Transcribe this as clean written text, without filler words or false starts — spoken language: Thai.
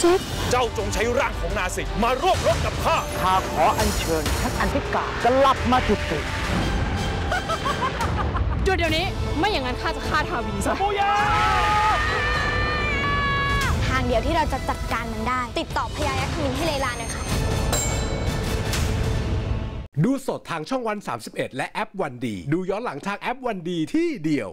เจ็บเจ้าจงใช้ร่างของนาสิกมาร่วมรบกับข้าข้าขออัญเชิญท่านอันธิกากลับมาจุดติหยุดเดี๋ยวนี้ไม่อย่างนั้นข้าจะฆ่าทาวินซะทางเดียวที่เราจะจัดการมันได้ติดต่อพญายักษ์ทมิฬให้เลลาหน่อยค่ะดูสดทางช่องวัน31และแอปวันดีดูย้อนหลังทางแอปวันดีที่เดียว